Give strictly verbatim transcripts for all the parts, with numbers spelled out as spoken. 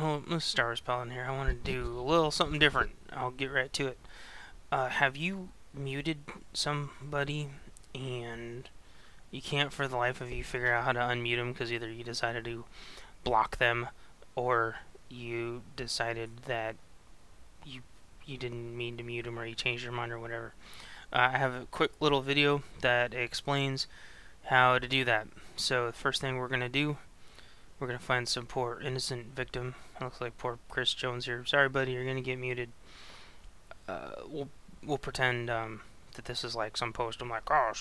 oh, I'm a Star Wars Paladin here. I want to do a little something different. I'll get right to it. Uh, have you muted somebody and you can't for the life of you figure out how to unmute them because either you decided to block them or you decided that you you didn't mean to mute them or you changed your mind or whatever. Uh, I have a quick little video that explains how to do that. So the first thing we're going to do, we're going to find some poor innocent victim. It looks like poor Chris Jones here. Sorry buddy, you're going to get muted. Uh, we'll, we'll pretend um, that this is like some post. I'm like, oh,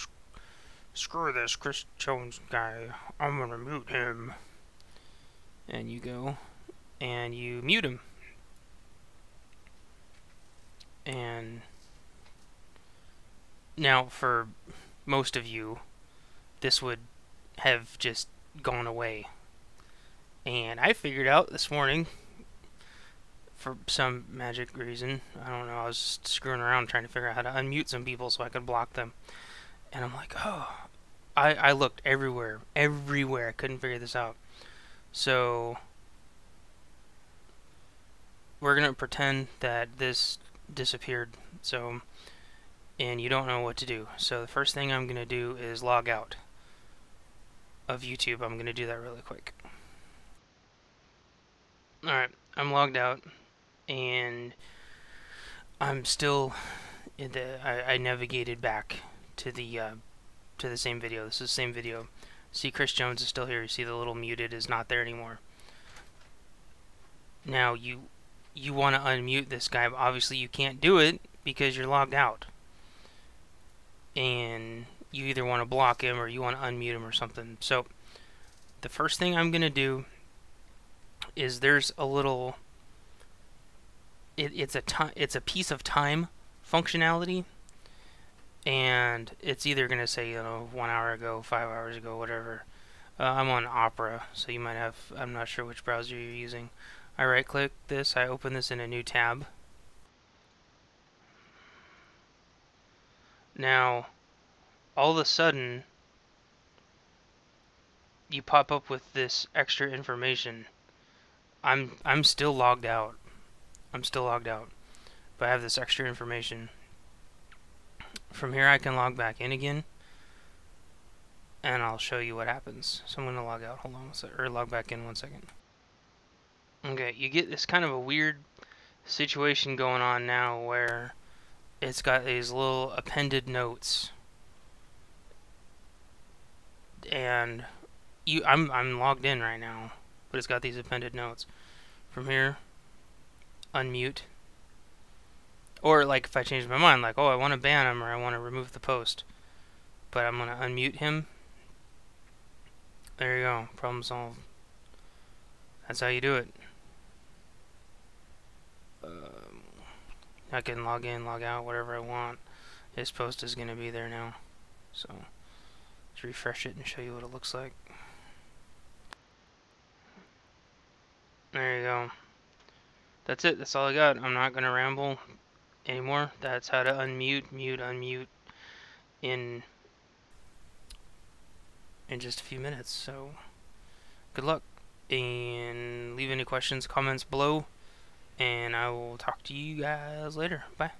screw this Chris Jones guy. I'm going to mute him. And you go and you mute him. And now for most of you, this would have just gone away. And I figured out this morning, for some magic reason, I don't know, I was just screwing around trying to figure out how to unmute some people so I could block them. And I'm like, oh, I, I looked everywhere, everywhere. I couldn't figure this out. So we're going to pretend that this disappeared. So, and you don't know what to do. So the first thing I'm going to do is log out of YouTube. I'm going to do that really quick. Alright, I'm logged out, and I'm still in the, I, I navigated back to the uh, to the same video. This is the same video. See, Chris Jones is still here. You see the little muted is not there anymore. Now you you want to unmute this guy, but obviously you can't do it because you're logged out. And you either want to block him or you want to unmute him or something. So the first thing I'm gonna do is there's a little it, it's a time it's a piece of time functionality, and it's either gonna say, you know, one hour ago, five hours ago, whatever. uh, I'm on Opera, so you might have, I'm not sure which browser you're using. I right click this, I open this in a new tab. Now all of a sudden you pop up with this extra information. I'm I'm still logged out. I'm still logged out. But I have this extra information. From here I can log back in again. And I'll show you what happens. So I'm gonna log out, hold on one second, or log back in one second. Okay, you get this kind of a weird situation going on now where it's got these little appended notes. And you I'm I'm logged in right now, but it's got these appended notes. From here, unmute. Or like if I change my mind, like, oh, I want to ban him or I want to remove the post. But I'm going to unmute him. There you go. Problem solved. That's how you do it. Um, I can log in, log out, whatever I want. His post is going to be there now. So let's refresh it and show you what it looks like. There you go. That's it. That's all I got. I'm not going to ramble anymore. That's how to unmute, mute, unmute in in just a few minutes. So good luck. And leave any questions, comments below. And I will talk to you guys later. Bye.